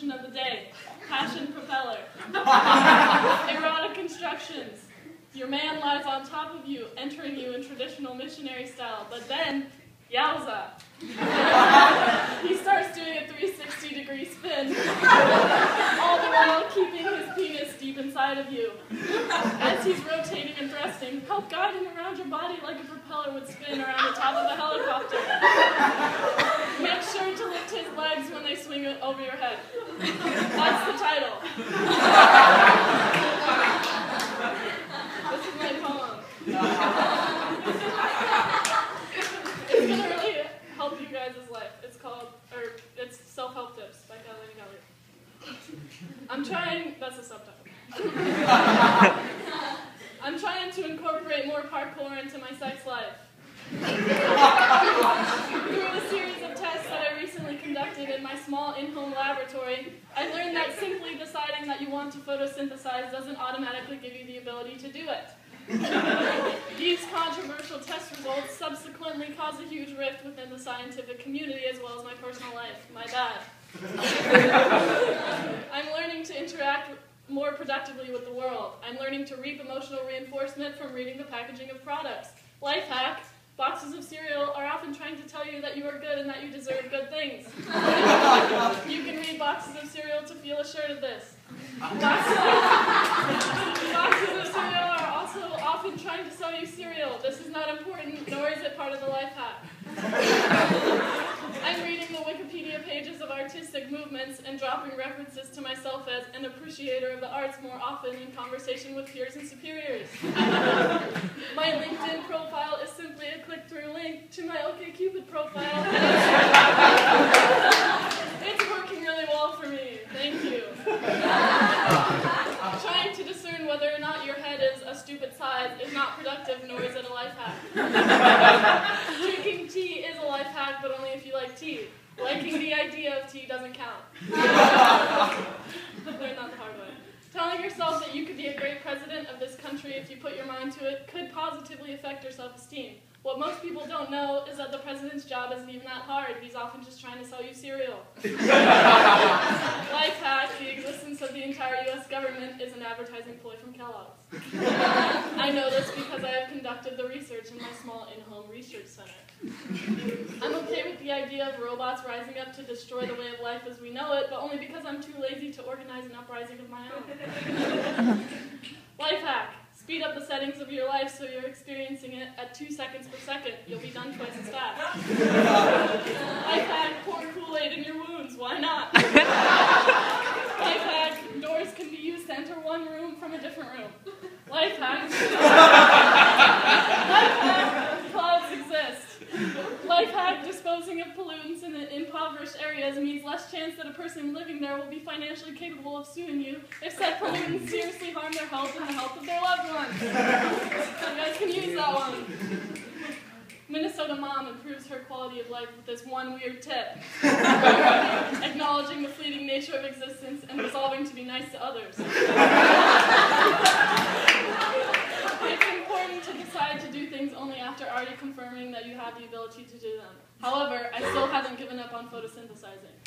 Description of the day. Passion propeller. Erotic instructions. Your man lies on top of you, entering you in traditional missionary style, but then, yowza. He starts doing a 360-degree spin, all the while keeping his penis deep inside of you. As he's rotating and thrusting, help guide him around your body like a propeller would spin around the top of a helicopter. Make sure to lift his legs when they swing over your head. That's the title. This is my poem. It's going to really help you guys' life. It's called, or it's Self-Help Tips by Catalina G. I'm trying, that's a subtitle. I'm trying to incorporate more parkour into my sex life. Through a series of tests that I recently conducted in my small in-home laboratory, I learned that simply deciding that you want to photosynthesize doesn't automatically give you the ability to do it. These controversial test results subsequently caused a huge rift within the scientific community as well as my personal life. My bad. I'm learning to interact more productively with the world. I'm learning to reap emotional reinforcement from reading the packaging of products. Life hack. Boxes of cereal are often trying to tell you that you are good and that you deserve good things. You can read boxes of cereal to feel assured of this. Boxes of cereal are also often trying to sell you cereal. This is not important, nor is it part of the life hack. I'm reading the Wikipedia pages of artistic movements and dropping references to myself as an appreciator of the arts more often in conversation with peers and superiors. My LinkedIn profile is simply a click-through link to my OkCupid profile. It's working really well for me. Thank you. Trying to discern whether or not your head is a stupid size is not productive, nor is it a life hack. Drinking tea is a life hack, but only if you like tea. Liking the idea of tea doesn't count. Learn that the hard way. Telling yourself that you could be a great president of this country if you put your mind to it could positively affect your self-esteem. What most people don't know is that the president's job isn't even that hard. He's often just trying to sell you cereal. Life hack, the existence of the entire U.S. government is an advertising ploy from Kellogg's. I know this because I have conducted the research in my small in-home research center. I'm okay with the idea of robots rising up to destroy the way of life as we know it, but only because I'm too lazy to organize an uprising of my own. Life hack. Speed up the settings of your life so you're experiencing it at 2 seconds per second. You'll be done twice as fast. Life hack, pour Kool-Aid in your wounds. Why not? Life hack, doors can be used to enter one room from a different room. Life hack. Life hack, clouds exist. Life hack, disposing of pollutants in impoverished areas means less chance that a person living there will be financially capable of suing you if said pollutants seriously harm their health and the health of their loved ones. You guys can use that one. Minnesota mom improves her quality of life with this one weird tip. Acknowledging the fleeting nature of existence and resolving to be nice to others. It's important to decide to do things only after already confirming that you have the ability to do them. However, I still haven't given up on photosynthesizing.